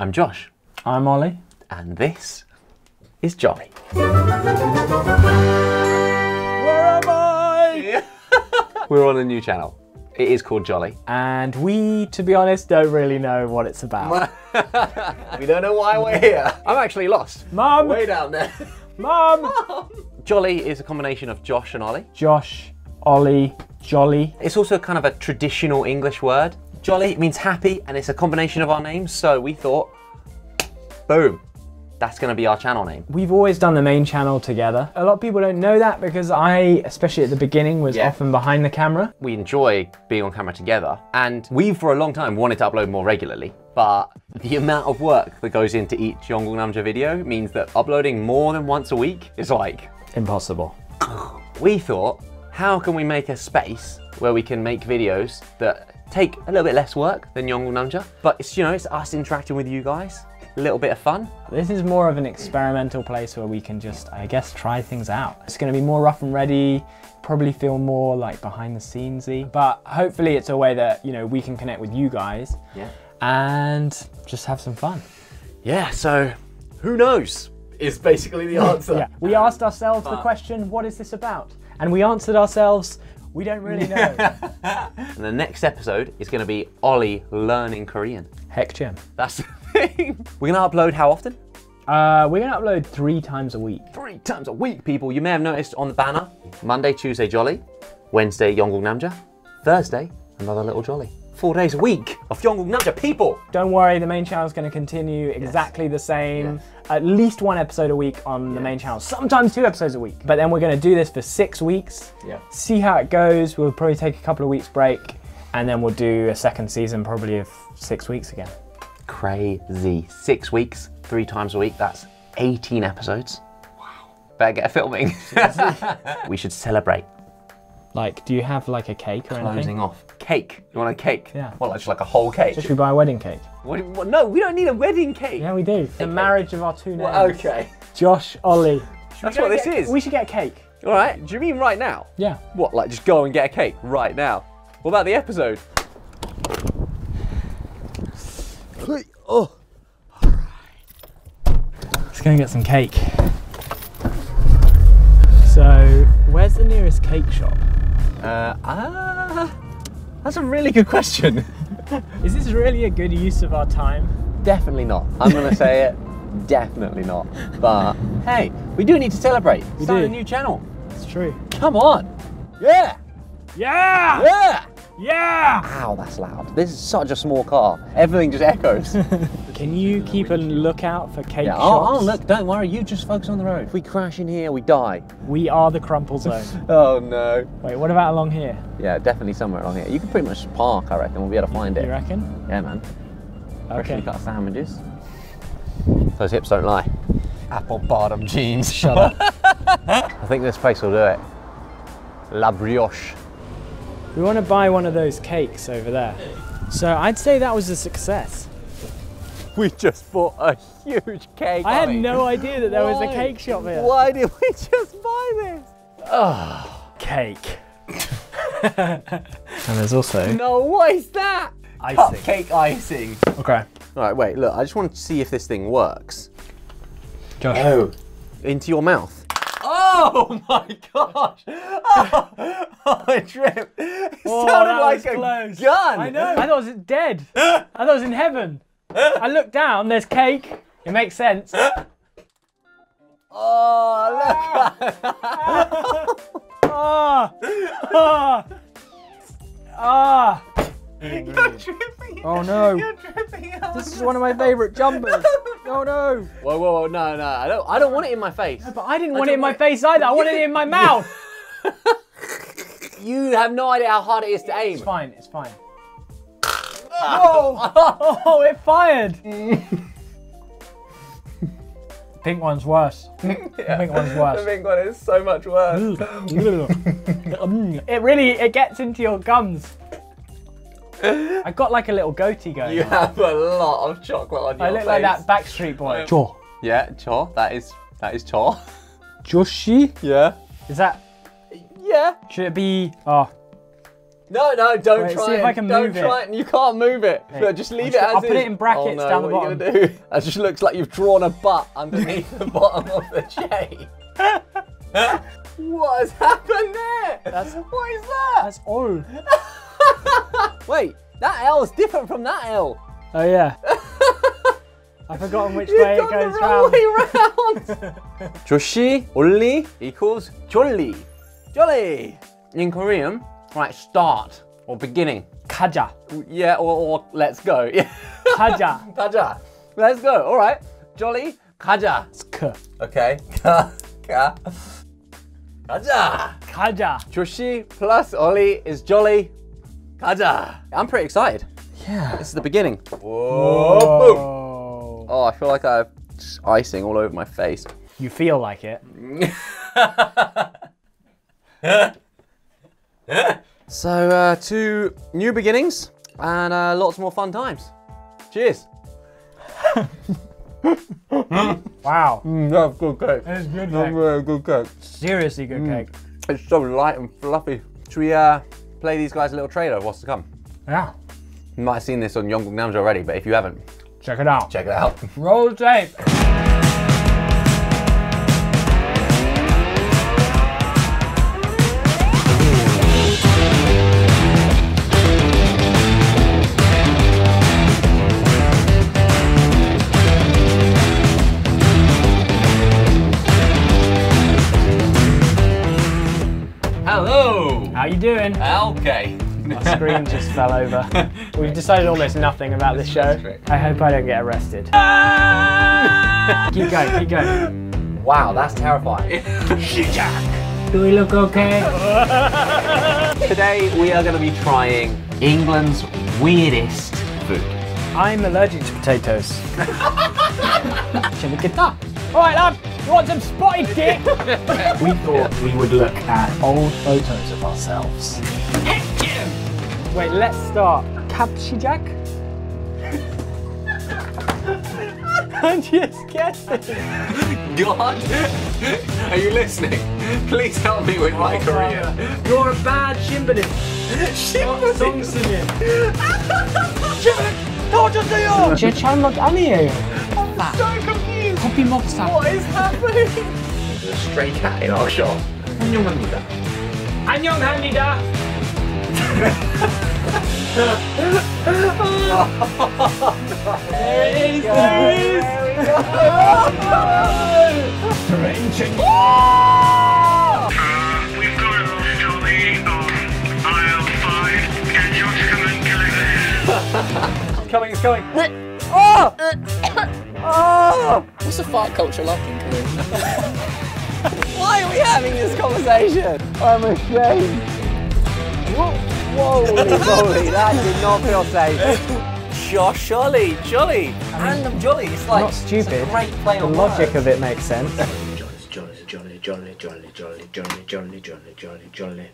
I'm Josh. I'm Ollie. And this is Jolly. Where am I? We're on a new channel. It is called Jolly. And we, to be honest, don't really know what it's about. We don't know why we're here. I'm actually lost. Mum! Way down there. Mum! Jolly is a combination of Josh and Ollie. Josh, Ollie, Jolly. It's also kind of a traditional English word. Jolly means happy, and it's a combination of our names, so we thought, boom, that's gonna be our channel name. We've always done the main channel together. A lot of people don't know that because I, especially at the beginning, was often behind the camera. We enjoy being on camera together, and we've for a long time wanted to upload more regularly, but the amount of work that goes into each Yeongguk Namja video means that uploading more than once a week is like... impossible. We thought, how can we make a space where we can make videos that take a little bit less work than Yeongguk Namja, but it's, you know, it's us interacting with you guys, a little bit of fun. This is more of an experimental place where we can just, I guess, try things out. It's gonna be more rough and ready, probably feel more like behind the scenesy, but hopefully it's a way that, you know, we can connect with you guys and just have some fun. Yeah, so who knows is basically the answer. We asked ourselves the question, what is this about? And we answered ourselves, we don't really know. And the next episode is going to be Ollie learning Korean. Heck, Jim. That's the thing. We're going to upload how often? We're going to upload 3 times a week. 3 times a week, people. You may have noticed on the banner, Monday, Tuesday, Jolly. Wednesday, Yeongguk Namja. Thursday, another little Jolly. 4 days a week of Yeongguk Namja, people. Don't worry, the main channel is going to continue exactly the same. At least 1 episode a week on the main channel, sometimes 2 episodes a week. But then we're going to do this for 6 weeks, see how it goes. We'll probably take a couple of weeks break, and then we'll do a second season probably of 6 weeks again. Crazy. 6 weeks, 3 times a week, that's 18 episodes. Wow. Better get a filming. We should celebrate. Like, do you have like a cake or anything? Closing off. Cake. You want a cake? Yeah. Well, just like a whole cake. So should we buy a wedding cake? What? No, we don't need a wedding cake. Yeah, we do. The marriage of our two names. Well, okay. Josh, Ollie. That's what this is. We should get a cake. All right. Do you mean right now? Yeah. What, like just go and get a cake right now? What about the episode? Oh. All right. Let's go and get some cake. So, where's the nearest cake shop? That's a really good question. Is this really a good use of our time? Definitely not. I'm gonna say it, definitely not. But hey, we do need to celebrate. We start a new channel. It's true. Come on. Yeah. Yeah. Yeah. Yeah. Ow, that's loud. This is such a small car. Everything just echoes. Can you keep a lookout for cake shops? Oh, look, don't worry. You just focus on the road. If we crash in here, we die. We are the crumple zone. Oh, no. Wait, what about along here? Yeah, definitely somewhere along here. You can pretty much park, I reckon. We'll be able to find it. You reckon? Yeah, man. Okay. Freshly cut sandwiches. Those hips don't lie. Apple bottom jeans. Shut up. I think this place will do it. La Brioche. We want to buy one of those cakes over there. So I'd say that was a success. We just bought a huge cake. I had no idea that there was a cake shop here. Why did we just buy this? Oh, cake. And there's also... No, what is that? Icing. Cupcake icing. Okay. All right, wait, look, I just want to see if this thing works. Josh. Oh, into your mouth. Oh my gosh! Oh, I tripped. It sounded like a gun. I know. I thought it was dead. I thought it was in heaven. I looked down. There's cake. It makes sense. Oh look! You're tripping. Oh no! You're tripping. This is one of my favourite jumpers. Oh no! Whoa, whoa, whoa, no, no! I don't want it in my face. No, but I didn't want it in my face either. I wanted it in my mouth. You have no idea how hard it is to aim. It's fine. It's fine. Whoa! Oh, it fired. The pink one's worse. The pink one's worse. The pink one is so much worse. It really gets into your gums. I got like a little goatee going. You have a lot of chocolate on your face. I look like that Backstreet Boy. Chaw. Yeah, chaw. That is chaw. Joshy? Yeah. Is that? Yeah. Should it be? Oh. No, no, don't try it. See if I can move it. Don't try it. You can't move it. No, just leave it as is. I'll put it in brackets down the bottom. That just looks like you've drawn a butt underneath the bottom of the shape. What has happened there? What is that? That's O. Wait, that L is different from that L. Oh, yeah. I've forgotten which way it goes round. Joshi, Ollie equals jolly. Jolly. In Korean, right, start or beginning. Kaja. Yeah, or let's go. Yeah. Kaja. Kaja. Let's go. All right. Jolly, kaja. It's k. Okay. Ka. Ka. Kaja. Kaja. Joshi plus Ollie is jolly. Kaja. I'm pretty excited. Yeah. This is the beginning. Whoa. Whoa. Boom. Oh, I feel like I have icing all over my face. You feel like it. So, two new beginnings and lots more fun times. Cheers. Wow. That's good cake. It's good cake. That's really good cake. Seriously good cake. It's so light and fluffy. Should we play these guys a little trailer of what's to come? Yeah. You might have seen this on Yeongguk Namja already, but if you haven't, check it out. Check it out. Roll tape. Hello. How you doing? Okay. My screen just fell over. We've decided almost nothing about this show. I hope I don't get arrested. Keep going, keep going. Wow, that's terrifying. Do we look okay? Today we are going to be trying England's weirdest food. I'm allergic to potatoes. Shall we get that? All right, lad. You want some spotted dick? We thought we would look at old photos of ourselves. Wait, let's start. Kabshi Jack? I'm just guessing. God, are you listening? Please help me with my career. You're a bad shimbanim. Shimbanim? Song singing. I'm so confused. Copy mobster. What is happening? There's a stray cat in our shop. 안녕합니다. 안녕합니다. There it is! There it is! Strange. We've got a lost trolley on aisle 5. Can Josh come and collect it? It's coming, it's coming. Oh! Oh! What's the fart culture like in Korea? Why are we having this conversation? I'm ashamed. Whoa. Holy moly, that did not feel safe. Josh, Ollie, jolly, random jolly. It's like, not stupid. It's a great play on words. The logic of it makes sense. Jolly, jolly, jolly, jolly, jolly, jolly, jolly, jolly, jolly, jolly, jolly.